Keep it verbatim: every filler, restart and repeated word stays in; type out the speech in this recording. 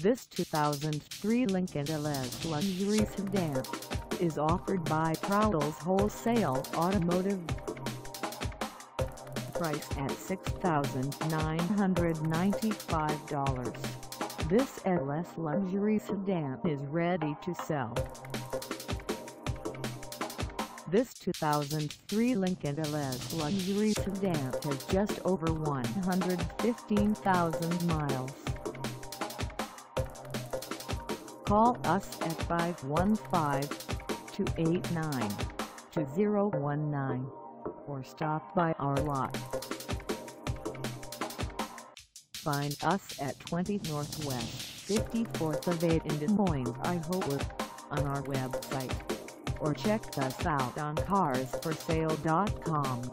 This two thousand three Lincoln L S luxury sedan is offered by Prowell's Wholesale Automotive. Price at six thousand nine hundred ninety-five dollars, this L S luxury sedan is ready to sell. This two thousand three Lincoln L S luxury sedan has just over one hundred fifteen thousand miles. Call us at five one five, two eight nine, two zero one nine or stop by our lot. Find us at twenty Northwest fifty-fourth Avenue in Des Moines, Iowa, on our website, or check us out on cars for sale dot com.